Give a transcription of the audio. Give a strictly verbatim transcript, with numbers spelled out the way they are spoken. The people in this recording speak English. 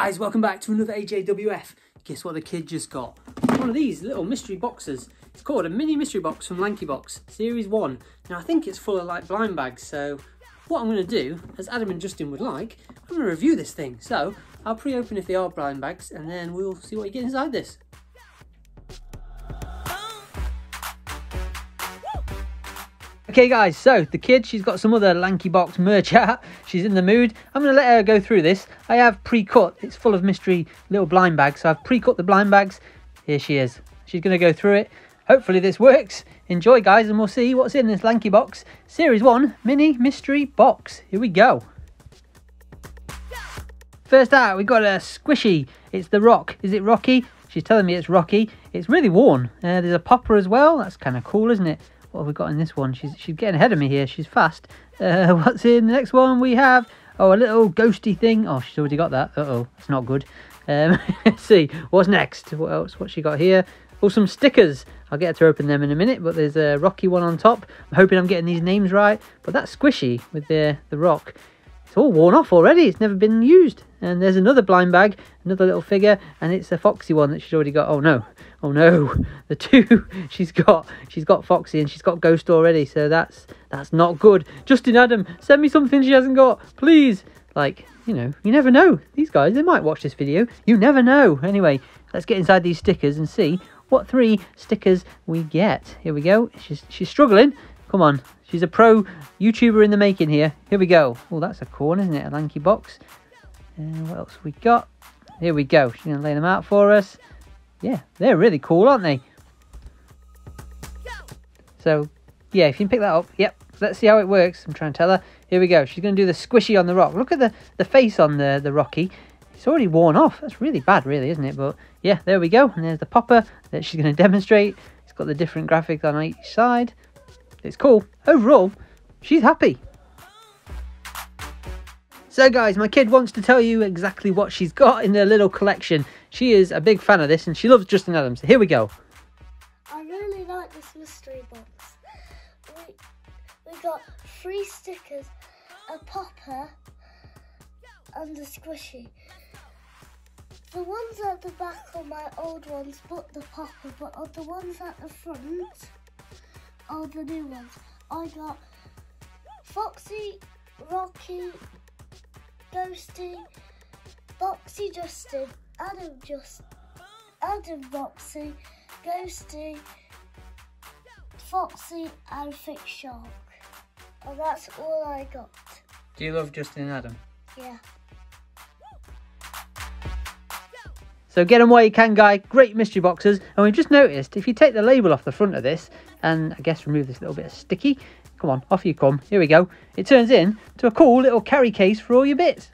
Guys, welcome back to another A J W F. Guess what the kid just got? One of these little mystery boxes. It's called a mini mystery box from LankyBox, series one. Now I think it's full of like blind bags, so what I'm going to do, as Adam and Justin would like, I'm going to review this thing. So I'll pre-open if they are blind bags and then we'll see what you get inside this. Okay guys, so the kid, she's got some other LankyBox merch out. She's in the mood. I'm going to let her go through this. I have pre-cut. It's full of mystery little blind bags. So I've pre-cut the blind bags. Here she is. She's going to go through it. Hopefully this works. Enjoy guys, and we'll see what's in this LankyBox series one mini mystery box. Here we go. First out, we've got a squishy. It's the rock. Is it Rocky? She's telling me it's Rocky. It's really worn. Uh, there's a popper as well. That's kind of cool, isn't it? What have we got in this one? She's, she's getting ahead of me here. She's fast. Uh, what's in the next one? We have, oh, a little ghosty thing. Oh, she's already got that. Uh-oh, that's not good. Um, let's see. What's next? What else? What's she got here? Oh, some stickers. I'll get her to open them in a minute, but there's a Rocky one on top. I'm hoping I'm getting these names right, but that's squishy with the, the rock. It's all worn off already. It's never been used. And there's another blind bag, another little figure, and it's a Foxy one that she's already got. Oh, no. Oh, no. The two she's got. She's got Foxy and she's got Ghost already, so that's that's not good. Justin, Adam, send me something she hasn't got, please. Like, you know, you never know. These guys, they might watch this video. You never know. Anyway, let's get inside these stickers and see what three stickers we get. Here we go. She's, she's struggling. Come on. She's a pro YouTuber in the making here. Here we go. Oh, that's a corn, isn't it? A LankyBox. And uh, what else have we got? Here we go. She's going to lay them out for us. Yeah, they're really cool, aren't they? So, yeah, if you can pick that up. Yep, let's see how it works. I'm trying to tell her. Here we go. She's going to do the squishy on the rock. Look at the, the face on the, the Rocky. It's already worn off. That's really bad, really, isn't it? But, yeah, there we go. And there's the popper that she's going to demonstrate. It's got the different graphics on each side. It's cool. Overall, she's happy. So guys, my kid wants to tell you exactly what she's got in her little collection. She is a big fan of this and she loves Justin Adam. So here we go. I really like this mystery box. We, we got three stickers, a popper and a squishy. The ones at the back are my old ones, but the popper, but are the ones at the front are the new ones. I got Foxy, Rocky, Ghosty, Boxy Justin, Adam Just, Adam Boxy, Ghosty, Foxy and Thick Shark. And that's all I got. Do you love Justin and Adam? Yeah. So get them while you can, guy. Great mystery boxes. And we've just noticed, if you take the label off the front of this, and I guess remove this little bit of sticky. Come on, off you come. Here we go. It turns in to a cool little carry case for all your bits.